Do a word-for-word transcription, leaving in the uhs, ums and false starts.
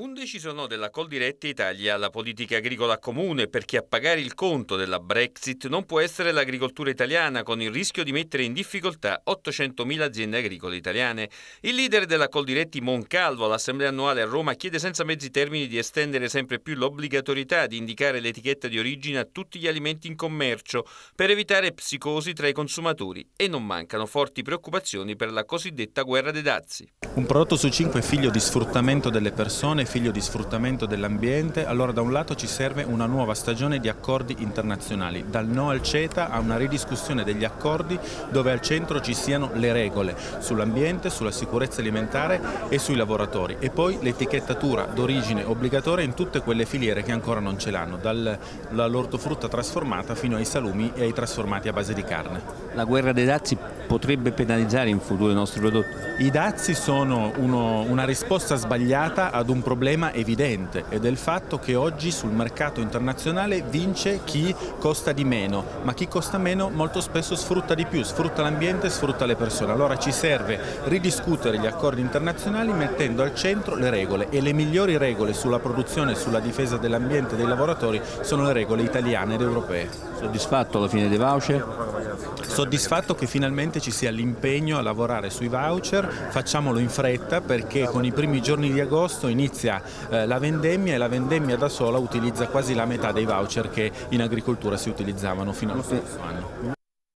Un deciso no della Coldiretti Italia alla politica agricola comune, perché a pagare il conto della Brexit non può essere l'agricoltura italiana, con il rischio di mettere in difficoltà ottocentomila aziende agricole italiane. Il leader della Coldiretti Moncalvo all'assemblea annuale a Roma chiede senza mezzi termini di estendere sempre più l'obbligatorietà di indicare l'etichetta di origine a tutti gli alimenti in commercio per evitare psicosi tra i consumatori, e non mancano forti preoccupazioni per la cosiddetta guerra dei dazi. Un prodotto su cinque è figlio di sfruttamento delle persone, figlio di sfruttamento dell'ambiente. Allora da un lato ci serve una nuova stagione di accordi internazionali, dal no al CETA a una ridiscussione degli accordi dove al centro ci siano le regole sull'ambiente, sulla sicurezza alimentare e sui lavoratori, e poi l'etichettatura d'origine obbligatoria in tutte quelle filiere che ancora non ce l'hanno, dall'ortofrutta trasformata fino ai salumi e ai trasformati a base di carne. La guerra dei dazi potrebbe penalizzare in futuro i nostri prodotti? I dazi sono uno, una risposta sbagliata ad un problema Il problema evidente ed è il fatto che oggi sul mercato internazionale vince chi costa di meno, ma chi costa meno molto spesso sfrutta di più, sfrutta l'ambiente, sfrutta le persone. Allora ci serve ridiscutere gli accordi internazionali mettendo al centro le regole, e le migliori regole sulla produzione e sulla difesa dell'ambiente e dei lavoratori sono le regole italiane ed europee. Soddisfatto alla fine dei voucher? Soddisfatto che finalmente ci sia l'impegno a lavorare sui voucher, facciamolo in fretta perché con i primi giorni di agosto inizia eh, la vendemmia, e la vendemmia da sola utilizza quasi la metà dei voucher che in agricoltura si utilizzavano fino allo scorso anno.